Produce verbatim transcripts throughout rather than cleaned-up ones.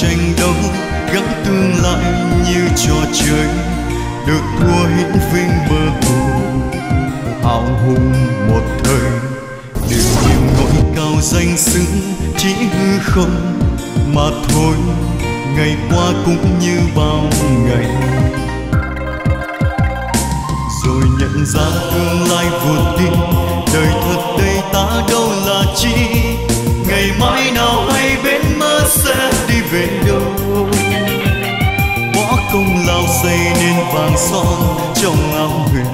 tranh đấu gắn tương lai như trò chơi được thua hết vinh mơ hồ hào hùng một thời. Điều những nỗi cao danh xứng chỉ hư không mà thôi, ngày qua cũng như bao ngày rồi nhận ra tương lai vượt đi đời thật đây ta đâu là chi. Ngày mai nào hay bên mơ sẽ đi về đâu, bỏ công lao xây nên vàng son trong áo huyền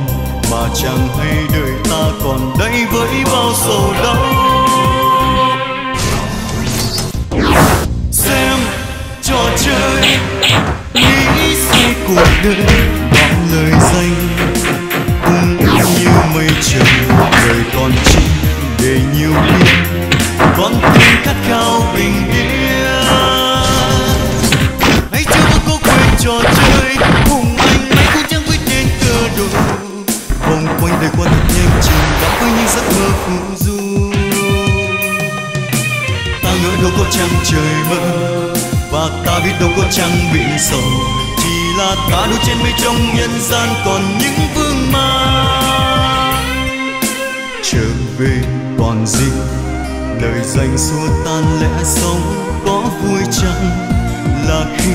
mà chẳng hay đời ta còn đây với bao sầu đau. Xem trò chơi nghĩ suy cuộc đời bao lời danh cũng như mây trời đời còn chi để nhiều biết con tim khát khao bình yên. Hãy cho cô quên trò chơi cùng anh, anh cũng chẳng quyết đến cơ đồ vòng quanh đời qua thật nhanh chừng đã với những giấc mơ phù du. Ta ngỡ đâu có chẳng trời mơ và ta biết đâu có chẳng biển sầu, chỉ là ta đu trên mây trong nhân gian còn những vương mang trở về còn gì. Lời danh xua tan lẽ sống có vui chăng là khi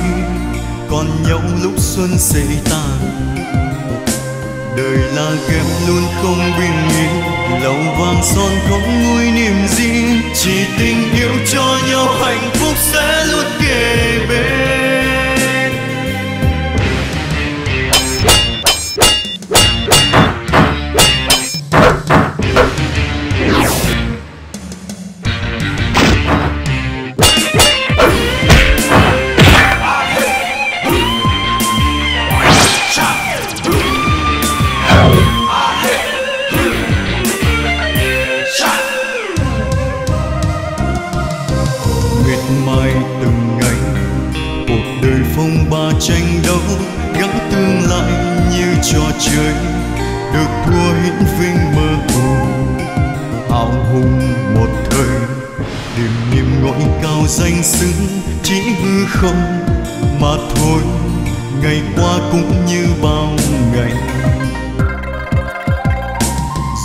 còn nhau lúc xuân xảy tàn. Đời là game luôn không bình yên, lầu vàng son không nguôi niềm riêng, chỉ tình yêu cho nhau hạnh phúc sẽ luôn kề bên. Tranh đấu gắn tương lai như trò chơi được thua hết vinh mơ hồ hào hùng một thời. Điểm niềm ngọn cao danh xứng chỉ hư không mà thôi, ngày qua cũng như bao ngày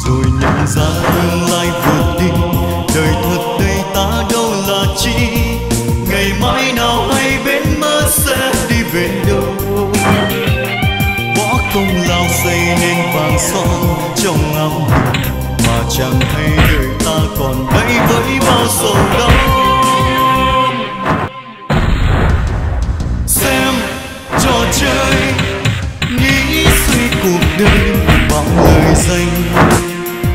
rồi nhận ra tương lai vượt đi đời thật đây ta đâu là chi. Ngày mai nào hay bên mơ sẽ về đâu, bỏ công lao xây nên vàng son trong áo mà chẳng hay đời ta còn đây với bao sầu đau. Xem trò chơi nghĩ suy cuộc đời bao lời danh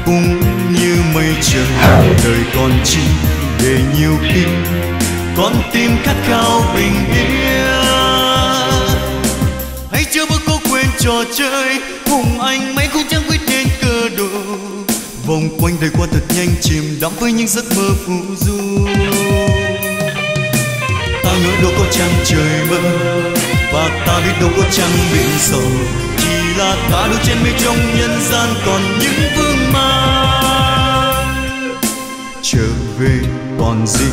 cũng như mây trời đời còn chi để nhiều khi con tim khát khao bình yên. Chưa bước cô quên trò chơi cùng anh, mấy cũng chẳng quyết đến cơ đồ vòng quanh đời qua thật nhanh chìm đắm với những giấc mơ phù du. Ta ngỡ đâu có chẳng trời mơ và ta biết đâu có chẳng biển sầu, chỉ là ta đôi trên mây trong nhân gian còn những vương mang trở về còn gì.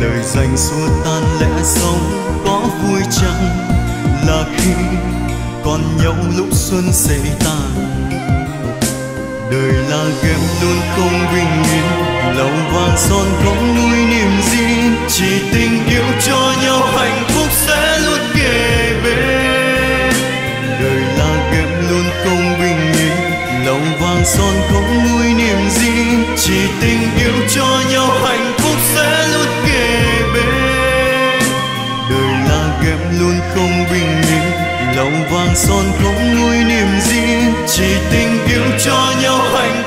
Lời danh xua tan lẽ sống có vui chăng là khi còn nhau lúc xuân xảy tàn. Đời là game luôn không bình yên, lầu vàng son không nguôi niềm riêng, chỉ tình yêu cho nhau hạnh phúc sẽ luôn kề bên. Đời là game luôn không bình yên, lầu vàng son không nguôi niềm riêng, chỉ tình yêu cho nhau hạnh phúc sẽ luôn kề bên. Game luôn không bình yên, lòng vàng son không nguôi niềm riêng, chỉ tình yêu cho nhau hạnh